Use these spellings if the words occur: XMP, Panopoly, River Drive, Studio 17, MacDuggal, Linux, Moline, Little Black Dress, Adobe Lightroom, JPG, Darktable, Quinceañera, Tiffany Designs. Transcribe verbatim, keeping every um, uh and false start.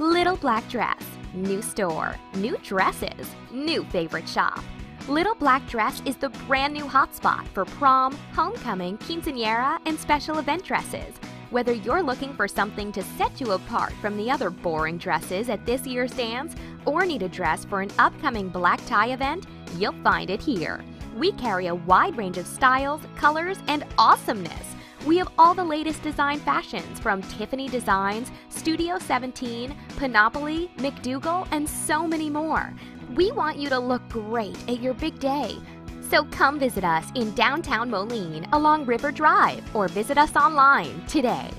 Little Black Dress. New store, new dresses, new favorite shop. Little Black Dress is the brand new hotspot for prom, homecoming, quinceañera, and special event dresses. Whether you're looking for something to set you apart from the other boring dresses at this year's dance or need a dress for an upcoming black tie event, you'll find it here. We carry a wide range of styles, colors, and awesomeness. We have all the latest design fashions from Tiffany Designs, Studio seventeen, Panopoly, MacDuggal, and so many more. We want you to look great at your big day. So come visit us in downtown Moline along River Drive or visit us online today.